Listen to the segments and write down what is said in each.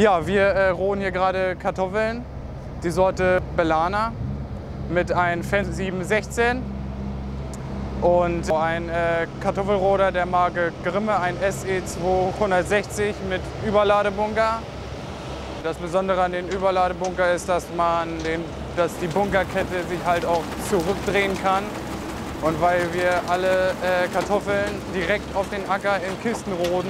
Ja, wir rohen hier gerade Kartoffeln, die Sorte Belana mit einem Fendt 716 und ein Kartoffelroder der Marke Grimme, ein SE 260 mit Überladebunker. Das Besondere an den Überladebunker ist, dass die Bunkerkette sich halt auch zurückdrehen kann. Und weil wir alle Kartoffeln direkt auf den Acker in Kisten roden,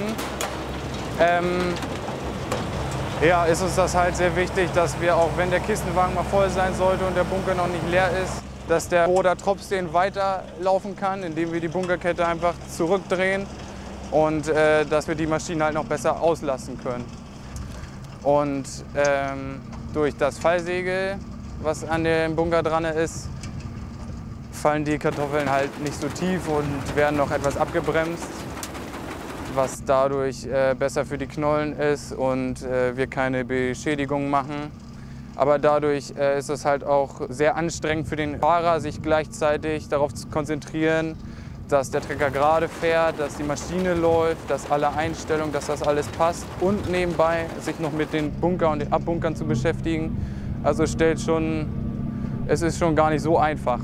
ja, ist uns das halt sehr wichtig, dass wir, auch wenn der Kistenwagen mal voll sein sollte und der Bunker noch nicht leer ist, dass der Roder trotzdem weiterlaufen kann, indem wir die Bunkerkette einfach zurückdrehen und dass wir die Maschinen halt noch besser auslasten können. Und durch das Fallsegel, was an dem Bunker dran ist, fallen die Kartoffeln halt nicht so tief und werden noch etwas abgebremst, was dadurch besser für die Knollen ist und wir keine Beschädigungen machen. Aber dadurch ist es halt auch sehr anstrengend für den Fahrer, sich gleichzeitig darauf zu konzentrieren, dass der Trecker gerade fährt, dass die Maschine läuft, dass alle Einstellungen, dass das alles passt und nebenbei sich noch mit den Bunker und den Abbunkern zu beschäftigen. Also es ist schon gar nicht so einfach.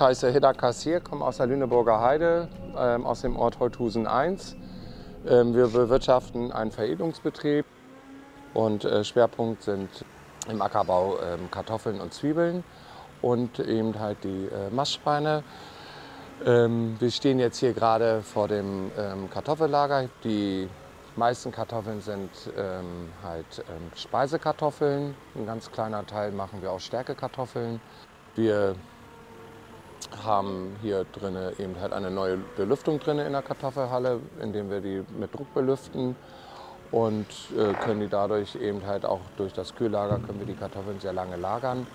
Ich heiße Hida Cassier, komme aus der Lüneburger Heide, aus dem Ort Holthusen 1. Wir bewirtschaften einen Veredelungsbetrieb und Schwerpunkt sind im Ackerbau Kartoffeln und Zwiebeln und eben halt die Mastschweine. Wir stehen jetzt hier gerade vor dem Kartoffellager. Die meisten Kartoffeln sind Speisekartoffeln. Ein ganz kleiner Teil machen wir auch Stärkekartoffeln. Wir haben hier drinne eben halt eine neue Belüftung drinne in der Kartoffelhalle, indem wir die mit Druck belüften und können die dadurch eben halt auch durch das Kühllager können wir die Kartoffeln sehr lange lagern.